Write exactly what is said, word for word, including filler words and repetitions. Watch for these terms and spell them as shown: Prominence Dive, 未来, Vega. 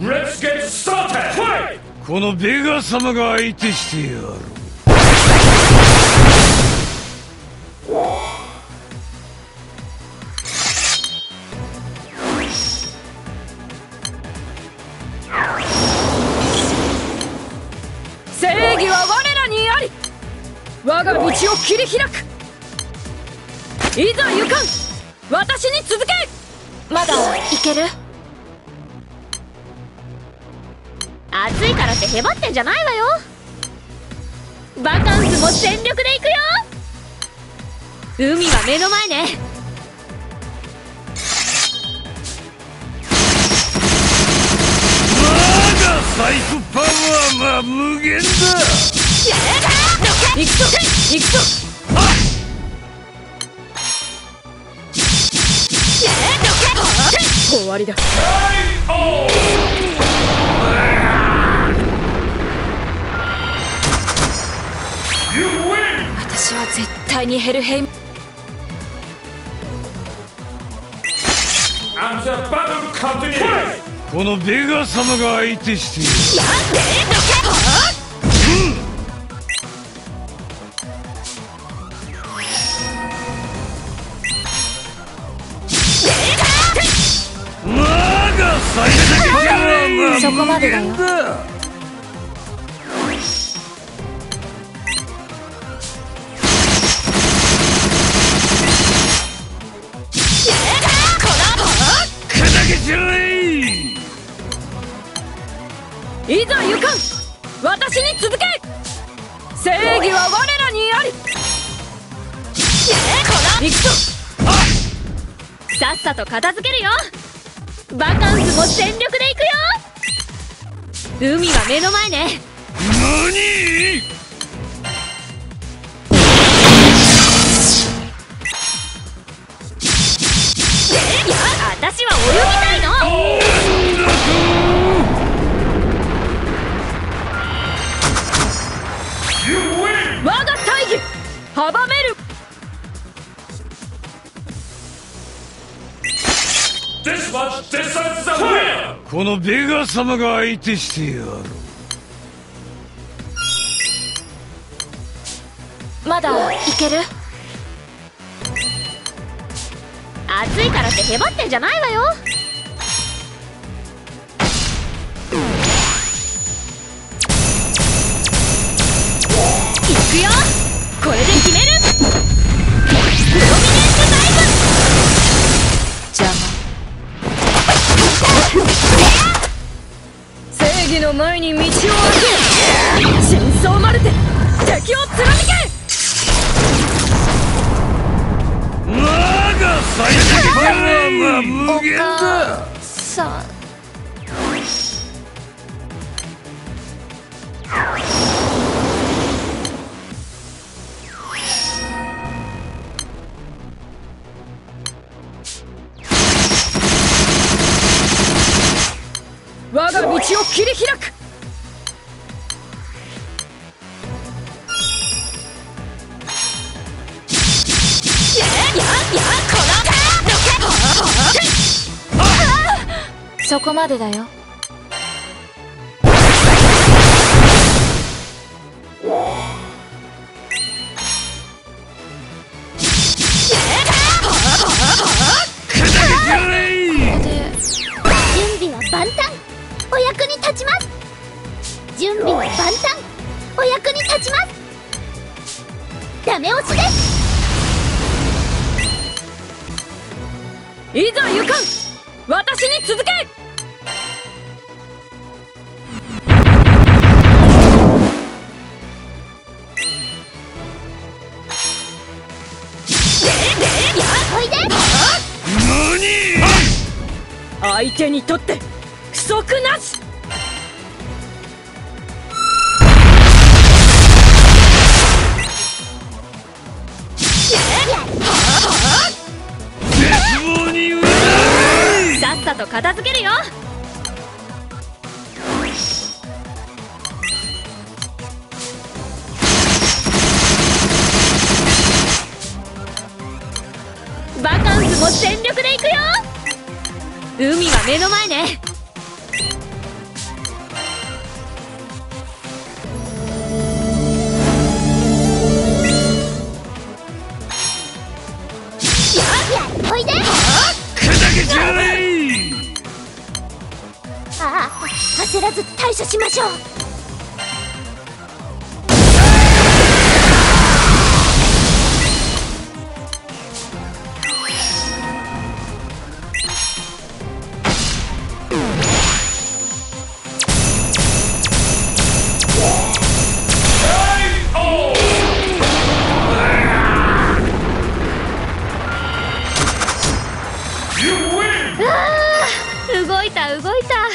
Let's get started! Fight! このベガ様が相手してやる。正義は我らにあり。我が道を切り開く。いざ行かん。私に続け。まだいける？暑いからってへばってんじゃないわよ。バカンスも全力で行くよ。海は目の前ね。まだサイコパワーは無限だ。やだ、行くぞ行くぞ。終わりだ。私は絶対にヘルヘイム。このベガ様が相手している。うん、まだ最初から無限だ。いざ行かん。私に続け。正義は我らにあり。行くぞ。さっさと片付けるよ。バカンスも全力で行くよ。海は目の前ね。何？私は泳ぎたいの。我が大義阻める。このベガ様が相手してやる。まだいける？暑いからってへばってんじゃないわよ。いくよ。これで決める。プロミネンスダイブ。邪魔。正義の前に道を開け。真相まるで敵を貫け。我が最強パワーは無限だ。さあ。我が道を切り開く。そこまでだよ。準備は万端。お役に立ちます。準備は万端。お役に立ちます。ダメ押しです。いざ行かん。私に続け。相手にとって不足なし。さっさと片付けるよ。バカンスも全力で行くよ。海は目の前ね。いで。ああ、焦らず対処しましょう。動いた動いた。